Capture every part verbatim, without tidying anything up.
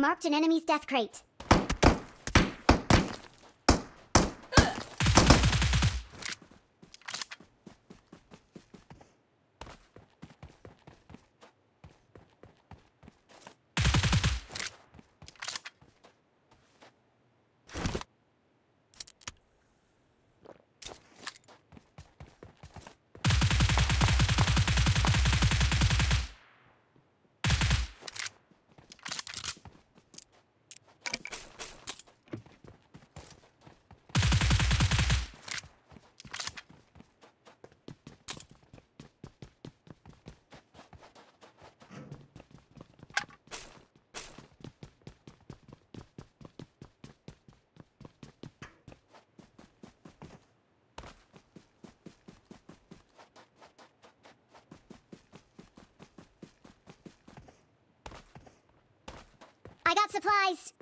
Marked an enemy's death crate. I got supplies!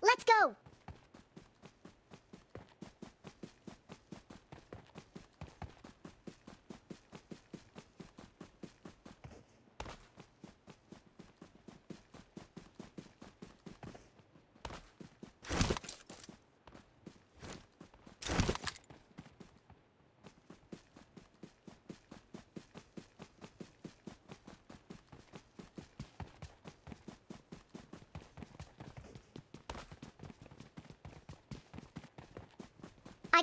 Let's go! I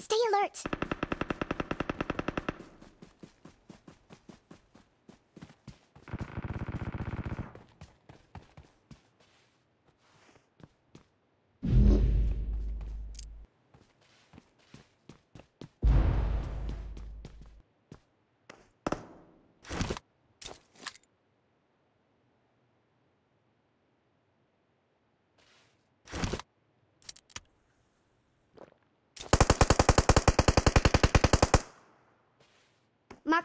Stay alert!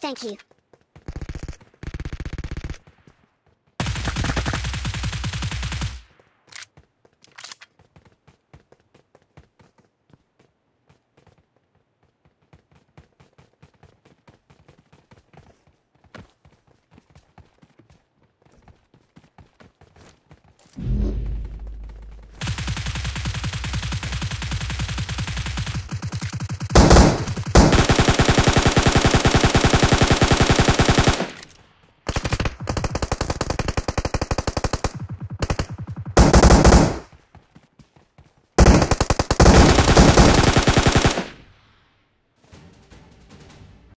Thank you.